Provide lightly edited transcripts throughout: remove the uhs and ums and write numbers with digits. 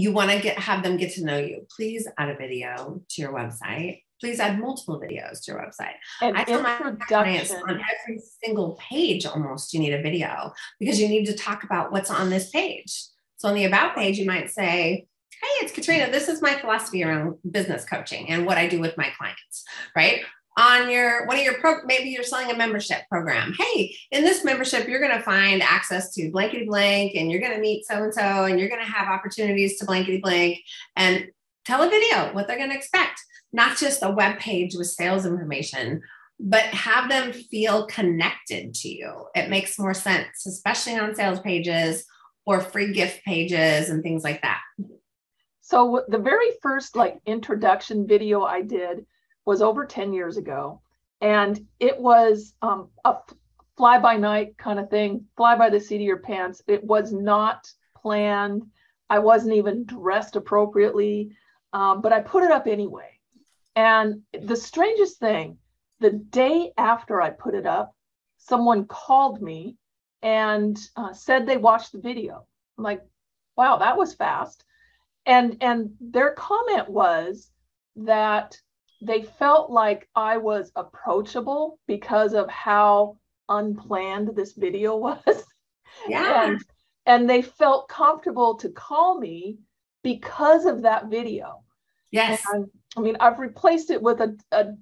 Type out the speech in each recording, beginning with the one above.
You want to have them get to know you. Please add a video to your website. Please add multiple videos to your website. And I tell my clients on every single page almost you need a video, because you need to talk about what's on this page. So on the about page, you might say, hey, it's Katrina. This is my philosophy around business coaching and what I do with my clients, right? On your, one of your, maybe you're selling a membership program. Hey, in this membership, you're going to find access to blankety blank, and you're going to meet so-and-so, and you're going to have opportunities to blankety blank, and tell a video what they're going to expect. Not just a web page with sales information, but have them feel connected to you. It makes more sense, especially on sales pages or free gift pages and things like that. So the very first introduction video I did was over 10 years ago. And it was a fly by night kind of thing, fly by the seat of your pants. It was not planned. I wasn't even dressed appropriately, but I put it up anyway. And the strangest thing, the day after I put it up, someone called me and said they watched the video. I'm like, wow, that was fast. And their comment was that they felt like I was approachable because of how unplanned this video was. Yeah. And they felt comfortable to call me because of that video. Yes. And I mean, I've replaced it with a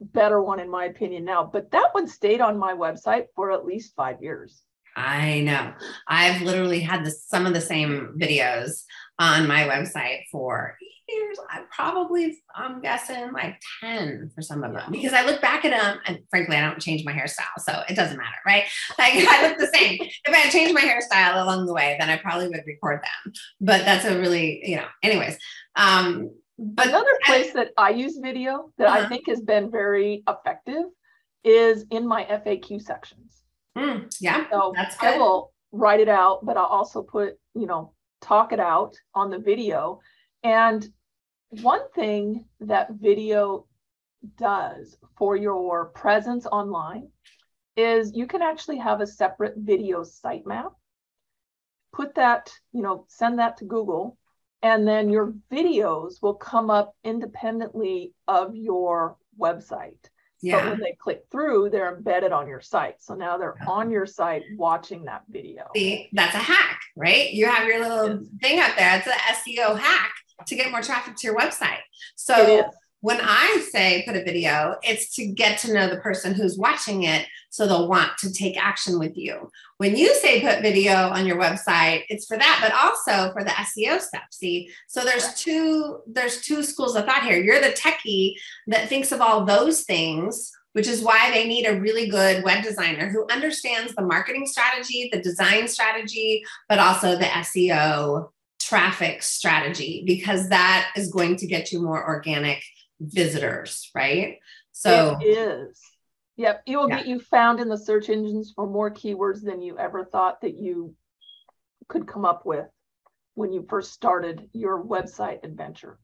better one, in my opinion, now, but that one stayed on my website for at least 5 years. I know. I've literally had some of the same videos on my website for years. I'm guessing 10 for some of them, because I look back at them, and frankly, I don't change my hairstyle, so it doesn't matter, right? I look the same. If I had changed my hairstyle along the way, then I probably would record them. But that's a really, anyways. But another place that I use video that I think has been very effective is in my FAQ sections. Yeah, so that's good. I will write it out, but I'll also put, talk it out on the video. And one thing that video does for your presence online is you can actually have a separate video sitemap. Put that, send that to Google. And then your videos will come up independently of your website. Yeah. But when they click through, they're embedded on your site. So now they're on your site watching that video. See, that's a hack, right? You have your little thing up there. It's an SEO hack to get more traffic to your website. So when I say put a video, it's to get to know the person who's watching it, so they'll want to take action with you. When you say put video on your website, it's for that, but also for the SEO stuff. See, so there's two schools of thought here. You're the techie that thinks of all those things, which is why they need a really good web designer who understands the marketing strategy, the design strategy, but also the SEO traffic strategy, because that is going to get you more organic visitors, right? So it is. Yep. It will get you found in the search engines for more keywords than you ever thought that you could come up with when you first started your website adventure.